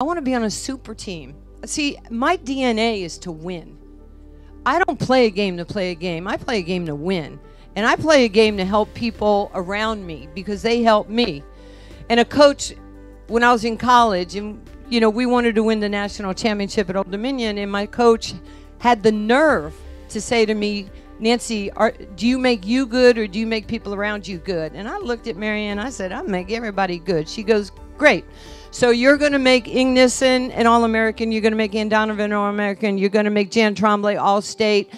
I want to be on a super team. See, my DNA is to win. I don't play a game to play a game. I play a game to win. And I play a game to help people around me because they help me. And a coach, when I was in college, and you know, we wanted to win the national championship at Old Dominion, and my coach had the nerve to say to me, Nancy, do you make you good or do you make people around you good? And I looked at Marianne, I said, I make everybody good. She goes, great. So you're going to make Inge Nissen an All-American, you're going to make Ann Donovan an All-American, you're going to make Jan Trombley All-State.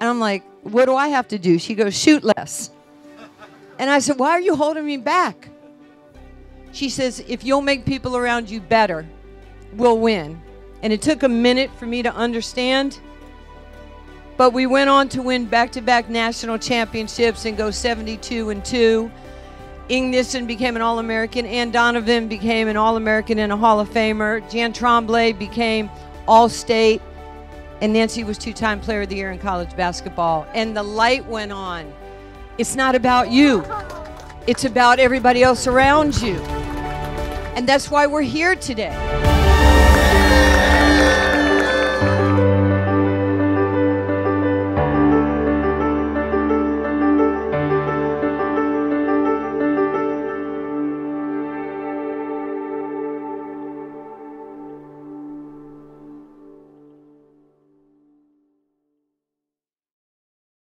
And I'm like, what do I have to do? She goes, shoot less. And I said, why are you holding me back? She says, if you'll make people around you better, we'll win. And it took a minute for me to understand, but we went on to win back-to-back national championships and go 72-2. Inge Nissen became an All-American, Ann Donovan became an All-American and a Hall of Famer, Jan Trombley became All-State, and Nancy was two-time Player of the Year in college basketball. And the light went on. It's not about you. It's about everybody else around you. And that's why we're here today.